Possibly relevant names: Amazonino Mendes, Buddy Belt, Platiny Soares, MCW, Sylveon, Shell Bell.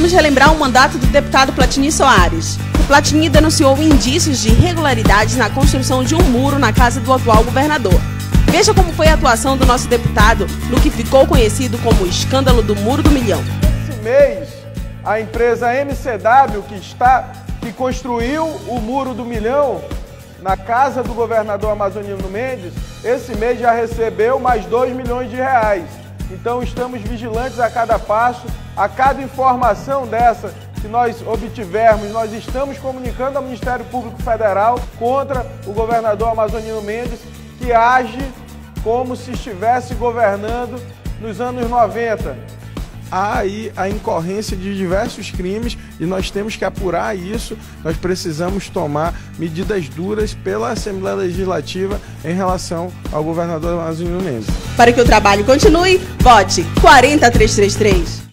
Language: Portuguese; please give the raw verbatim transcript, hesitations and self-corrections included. Vamos relembrar o mandato do deputado Platiny Soares. O Platiny denunciou indícios de irregularidades na construção de um muro na casa do atual governador. Veja como foi a atuação do nosso deputado no que ficou conhecido como o escândalo do Muro do Milhão. Esse mês, a empresa M C W, que, está, que construiu o Muro do Milhão na casa do governador Amazonino Mendes, esse mês já recebeu mais dois milhões de reais. Então estamos vigilantes a cada passo, a cada informação dessa que nós obtivermos, nós estamos comunicando ao Ministério Público Federal contra o governador Amazonino Mendes, que age como se estivesse governando nos anos noventa. Há aí a incorrência de diversos crimes e nós temos que apurar isso. Nós precisamos tomar medidas duras pela Assembleia Legislativa em relação ao governador Amazonino Mendes. Para que o trabalho continue, vote quarenta mil trezentos e trinta e três.